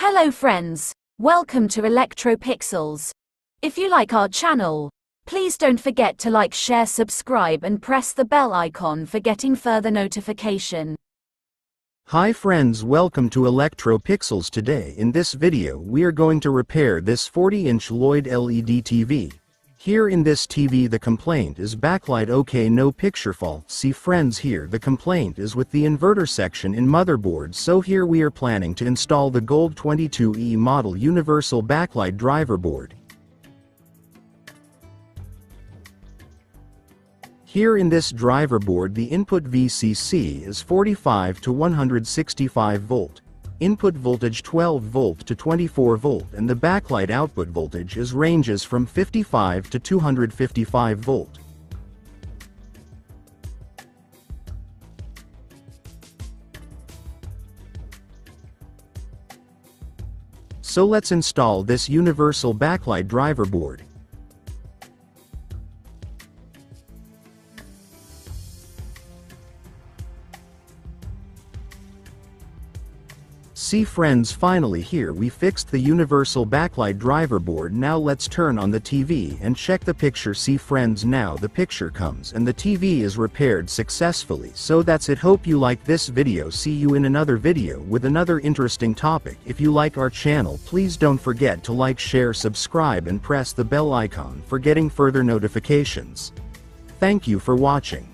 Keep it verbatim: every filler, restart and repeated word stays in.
Hello friends, welcome to Electro Pixels. If you like our channel, please don't forget to like, share, subscribe and press the bell icon for getting further notification. Hi friends, welcome to Electro Pixels. Today in this video we are going to repair this forty inch Lloyd L E D T V. Here in this T V the complaint is backlight, okay, no picture fault. See friends, here the complaint is with the inverter section in motherboard, so here we are planning to install the Gold twenty-two E model universal backlight driver board. Here in this driver board the input V C C is forty-five to one hundred sixty-five volt. Input voltage twelve volt to twenty-four volt and the backlight output voltage is ranges from fifty-five to two hundred fifty-five volt. So let's install this universal backlight driver board. See friends, finally here we fixed the universal backlight driver board. Now let's turn on the T V and check the picture. See friends, now the picture comes and the T V is repaired successfully. So that's it. Hope you like this video. See you in another video with another interesting topic. If you like our channel, please don't forget to like, share, subscribe and press the bell icon for getting further notifications. Thank you for watching.